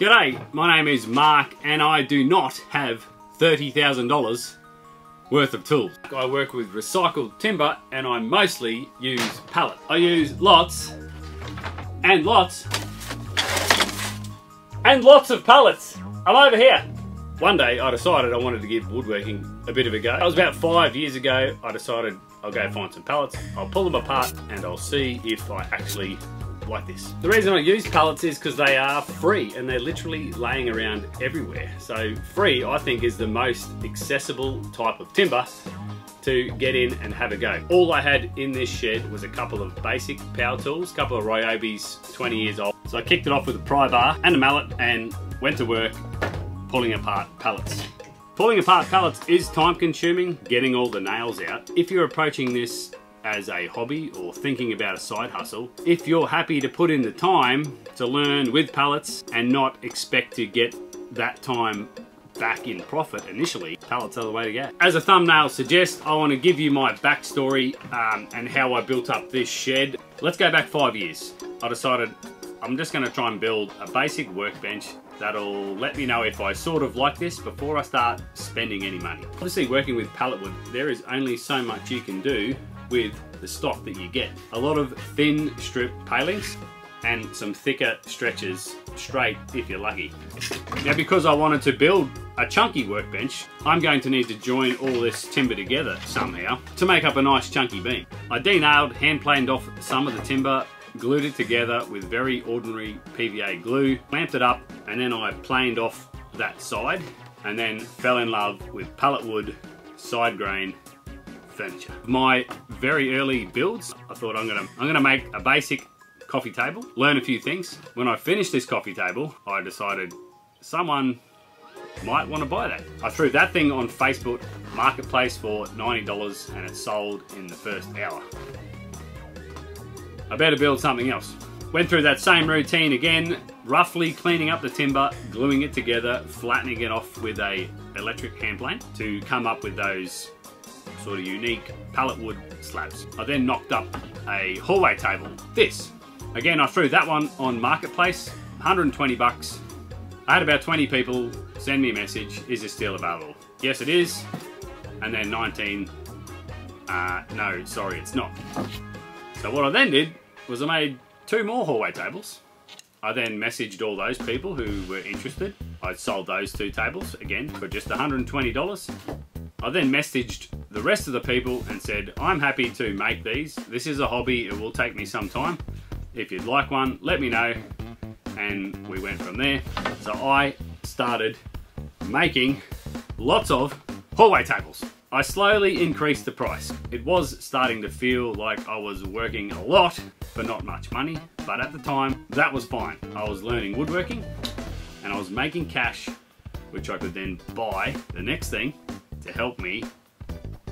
G'day, my name is Mark and I do not have $30,000 worth of tools. I work with recycled timber and I mostly use pallets. I use lots and lots and lots of pallets. I'm over here. One day I decided I wanted to give woodworking a bit of a go. That was about 5 years ago. I decided I'll go find some pallets, I'll pull them apart and I'll see if I actually like this. The reason I use pallets is because they are free and they're literally laying around everywhere. So free, I think, is the most accessible type of timber to get in and have a go. All I had in this shed was a couple of basic power tools, a couple of Ryobis, 20 years old. So I kicked it off with a pry bar and a mallet and went to work pulling apart pallets. Pulling apart pallets is time consuming, getting all the nails out. If you're approaching this as a hobby or thinking about a side hustle, if you're happy to put in the time to learn with pallets and not expect to get that time back in profit initially, pallets are the way to go. As a thumbnail suggests, I want to give you my backstory and how I built up this shed. Let's go back 5 years. I decided I'm just going to try and build a basic workbench that'll let me know if I sort of like this before I start spending any money. Obviously, working with pallet wood, there is only so much you can do with the stock that you get. A lot of thin strip palings and some thicker stretches straight if you're lucky. Now, because I wanted to build a chunky workbench, I'm going to need to join all this timber together somehow to make up a nice chunky beam. I denailed, hand planed off some of the timber, glued it together with very ordinary PVA glue, clamped it up, and then I planed off that side and then fell in love with pallet wood, side grain, furniture. My very early builds, I thought I'm gonna make a basic coffee table, learn a few things. When I finished this coffee table, I decided someone might want to buy that. I threw that thing on Facebook Marketplace for $90 and it sold in the first hour. I better build something else. Went through that same routine again, roughly cleaning up the timber, gluing it together, flattening it off with a electric hand plane to come up with those sort of unique pallet wood slabs. I then knocked up a hallway table. This. Again, I threw that one on Marketplace, 120 bucks. I had about 20 people send me a message, is this still available? Yes, it is. And then 19, no, sorry, it's not. So what I then did was I made two more hallway tables. I then messaged all those people who were interested. I sold those two tables, again, for just $120. I then messaged the rest of the people and said, I'm happy to make these. This is a hobby, it will take me some time. If you'd like one, let me know. And we went from there. So I started making lots of hallway tables. I slowly increased the price. It was starting to feel like I was working a lot for not much money, but at the time, that was fine. I was learning woodworking and I was making cash, which I could then buy the next thing to help me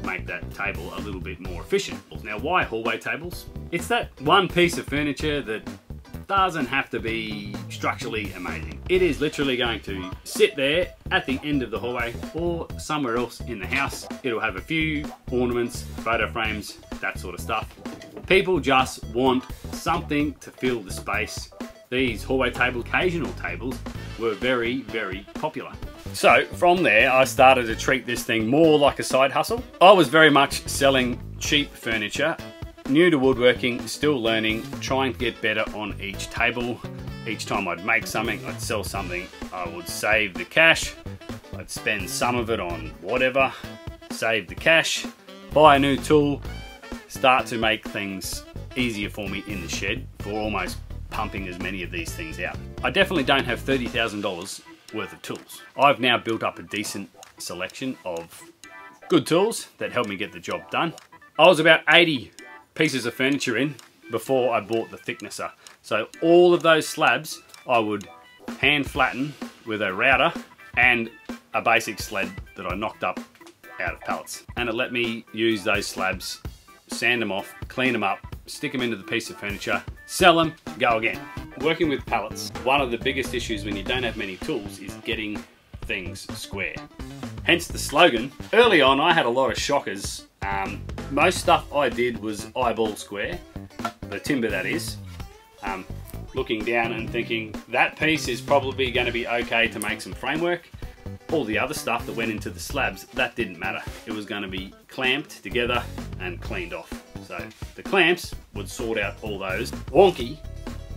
make that table a little bit more efficient. Now, why hallway tables? It's that one piece of furniture that doesn't have to be structurally amazing. It is literally going to sit there at the end of the hallway or somewhere else in the house. It'll have a few ornaments, photo frames, that sort of stuff. People just want something to fill the space. These hallway table, occasional tables, were very, very popular. So from there, I started to treat this thing more like a side hustle. I was very much selling cheap furniture, new to woodworking, still learning, trying to get better on each table. Each time I'd make something, I'd sell something, I would save the cash, I'd spend some of it on whatever, save the cash, buy a new tool, start to make things easier for me in the shed for almost pumping as many of these things out. I definitely don't have $30,000 worth of tools. I've now built up a decent selection of good tools that help me get the job done. I was about 80 pieces of furniture in before I bought the thicknesser. So all of those slabs I would hand flatten with a router and a basic sled that I knocked up out of pallets. And it let me use those slabs, sand them off, clean them up, stick them into the piece of furniture, sell them, go again. Working with pallets, one of the biggest issues when you don't have many tools is getting things square. Hence the slogan. Early on, I had a lot of shockers. Most stuff I did was eyeball square, the timber that is. looking down and thinking that piece is probably going to be okay to make some framework. All the other stuff that went into the slabs, that didn't matter. It was going to be clamped together and cleaned off. So the clamps would sort out all those wonky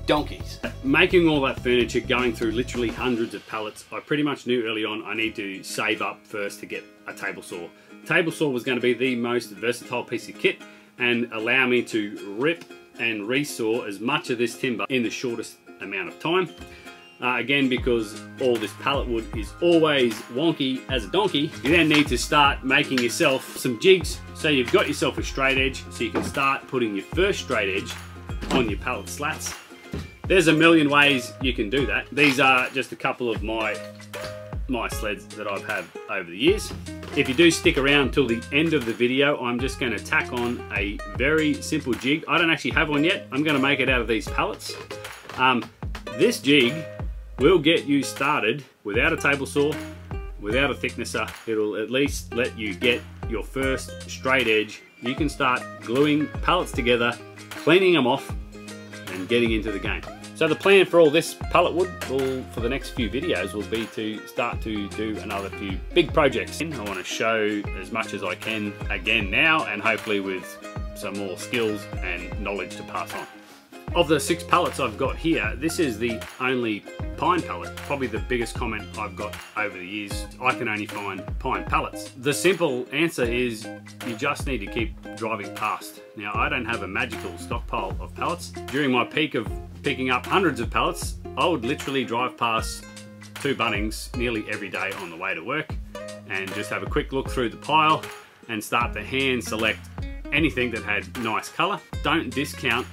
donkeys. Making all that furniture, going through literally hundreds of pallets, I pretty much knew early on I need to save up first to get a table saw. Table saw was going to be the most versatile piece of kit and allow me to rip and resaw as much of this timber in the shortest amount of time. Again, because all this pallet wood is always wonky as a donkey, you then need to start making yourself some jigs so you've got yourself a straight edge so you can start putting your first straight edge on your pallet slats. There's a million ways you can do that. These are just a couple of my sleds that I've had over the years. If you do stick around till the end of the video, I'm just going to tack on a very simple jig. I don't actually have one yet. I'm going to make it out of these pallets. This jig will get you started without a table saw, without a thicknesser. It'll at least let you get your first straight edge. You can start gluing pallets together, cleaning them off, and getting into the game. So the plan for all this pallet wood for the next few videos will be to start to do another few big projects. I want to show as much as I can again now, and hopefully with some more skills and knowledge to pass on. Of the 6 pallets I've got here, this is the only pine pallet. Probably the biggest comment I've got over the years, I can only find pine pallets. The simple answer is you just need to keep driving past. Now, I don't have a magical stockpile of pallets. During my peak of picking up hundreds of pallets, I would literally drive past 2 Bunnings nearly every day on the way to work and just have a quick look through the pile and start to hand select anything that had nice color. Don't discount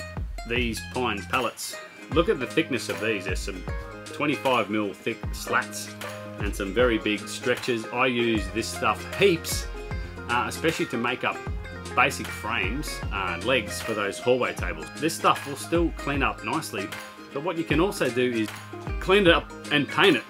these pine pallets. Look at the thickness of these. There's some 25mm thick slats and some very big stretches. I use this stuff heaps, especially to make up basic frames and legs for those hallway tables. This stuff will still clean up nicely, but what you can also do is clean it up and paint it.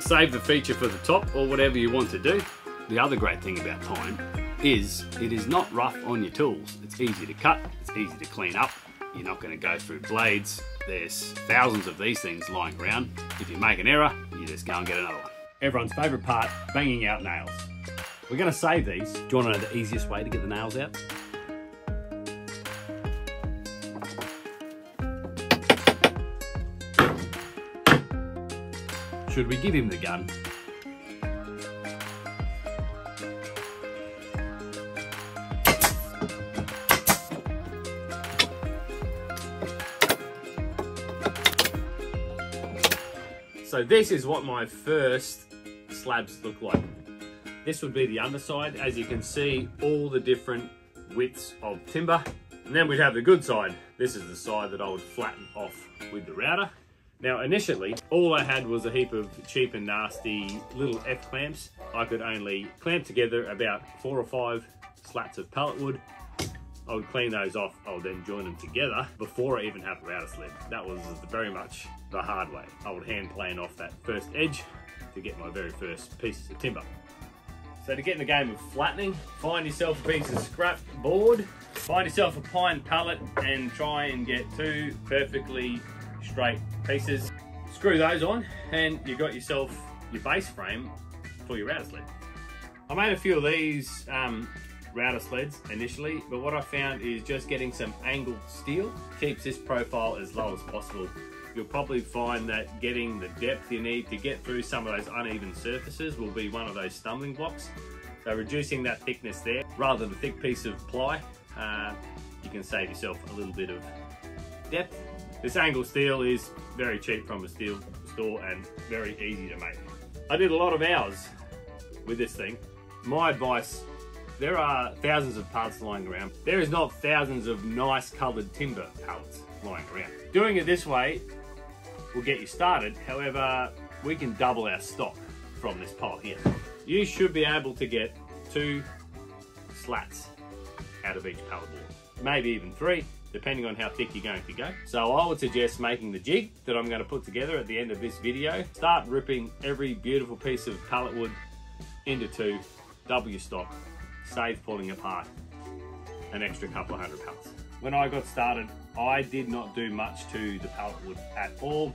Save the feature for the top or whatever you want to do. The other great thing about pine is it is not rough on your tools. It's easy to cut, it's easy to clean up. You're not going to go through blades. There's thousands of these things lying around. If you make an error, you just go and get another one. Everyone's favorite part, banging out nails. We're going to save these. Do you want to know the easiest way to get the nails out? Should we give him the gun? So this is what my first slabs look like. This would be the underside. As you can see, all the different widths of timber. And then we'd have the good side. This is the side that I would flatten off with the router. Now, initially, all I had was a heap of cheap and nasty little F clamps. I could only clamp together about 4 or 5 slats of pallet wood. I would clean those off, I would then join them together before I even had the router slip. That was very much the hard way. I would hand plane off that first edge to get my very first pieces of timber. So to get in the game of flattening, find yourself a piece of scrap board, find yourself a pine pallet and try and get 2 perfectly straight pieces. Screw those on and you got yourself your base frame for your router sled. I made a few of these router sleds initially, but what I found is just getting some angled steel keeps this profile as low as possible. You'll probably find that getting the depth you need to get through some of those uneven surfaces will be one of those stumbling blocks. So reducing that thickness there, rather than a thick piece of ply, you can save yourself a little bit of depth. This angled steel is very cheap from a steel store and very easy to make. I did a lot of hours with this thing. My advice: there are thousands of parts lying around. There is not thousands of nice coloured timber pallets lying around. Doing it this way will get you started. However, we can double our stock from this pile here. You should be able to get 2 slats out of each pallet board. Maybe even 3, depending on how thick you're going to go. So I would suggest making the jig that I'm going to put together at the end of this video. Start ripping every beautiful piece of pallet wood into 2, double your stock. Save pulling apart an extra couple of 100 pallets. when I got started, I did not do much to the pallet wood at all.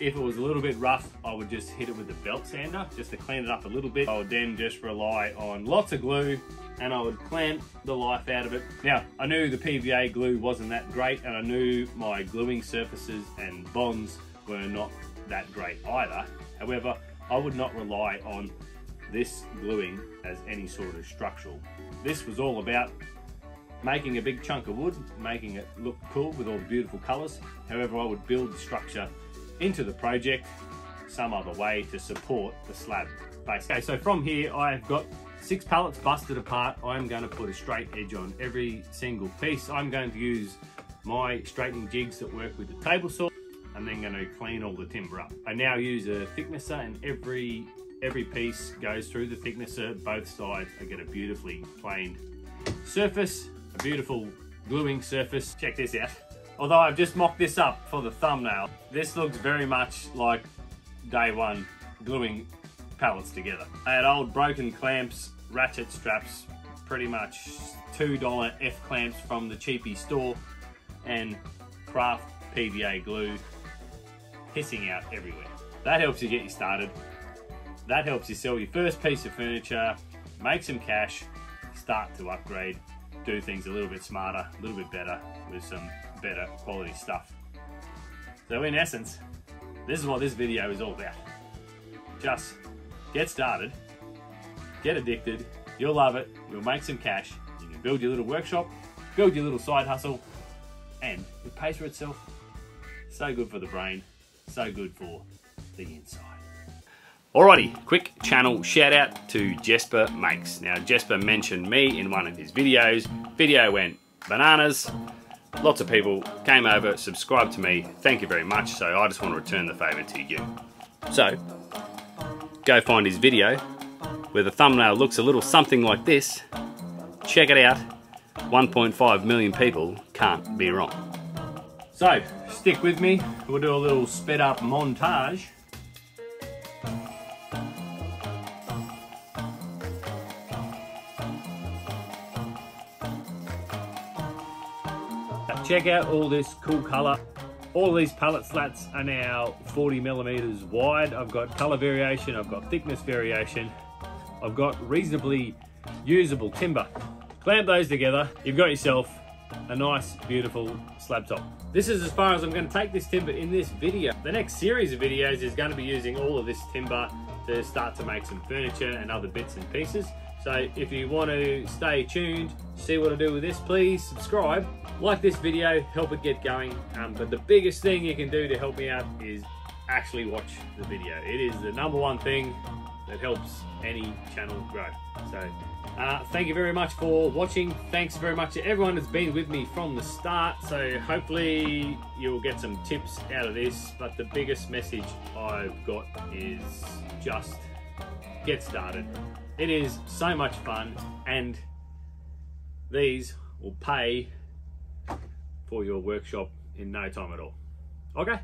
If it was a little bit rough, I would just hit it with the belt sander just to clean it up a little bit. I would then just rely on lots of glue and I would clamp the life out of it. Now, I knew the PVA glue wasn't that great and I knew my gluing surfaces and bonds were not that great either. However, I would not rely on this gluing as any sort of structural. This was all about making a big chunk of wood, making it look cool with all the beautiful colors. However, I would build the structure into the project some other way to support the slab base. Okay, so from here I've got 6 pallets busted apart. I'm going to put a straight edge on every single piece. I'm going to use my straightening jigs that work with the table saw. I'm then going to clean all the timber up. I now use a thicknesser and every piece goes through the thicknesser. Both sides I get a beautifully planed surface, a beautiful gluing surface. Check this out. Although I've just mocked this up for the thumbnail, this looks very much like day one gluing pallets together. I had old broken clamps, ratchet straps, pretty much $2 F clamps from the cheapy store, and craft PVA glue pissing out everywhere. That helps you get you started. That helps you sell your first piece of furniture, make some cash, start to upgrade, do things a little bit smarter, a little bit better with some better quality stuff. So in essence, this is what this video is all about. Just get started, get addicted, you'll love it, you'll make some cash, you can build your little workshop, build your little side hustle, and it pays for itself. So good for the brain, so good for the inside. Alrighty, quick channel shout out to Jesper Makes. Now Jesper mentioned me in one of his videos. Video went bananas. Lots of people came over, subscribed to me. Thank you very much. So I just want to return the favor to you. So go find his video where the thumbnail looks a little something like this. Check it out. 1.5 million people can't be wrong. So stick with me. We'll do a little sped up montage. Check out all this cool color. All these pallet slats are now 40mm wide. I've got color variation, I've got thickness variation. I've got reasonably usable timber. Clamp those together, you've got yourself a nice, beautiful slab top. This is as far as I'm going to take this timber in this video. The next series of videos is going to be using all of this timber to start to make some furniture and other bits and pieces. So if you want to stay tuned, see what I do with this, please subscribe. Like this video, help it get going. But the biggest thing you can do to help me out is actually watch the video. It is the #1 thing that helps any channel grow. So thank you very much for watching. Thanks very much to everyone that's been with me from the start. So hopefully you'll get some tips out of this, but the biggest message I've got is just get started. It is so much fun, and these will pay for your workshop in no time at all. Okay,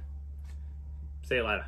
see you later.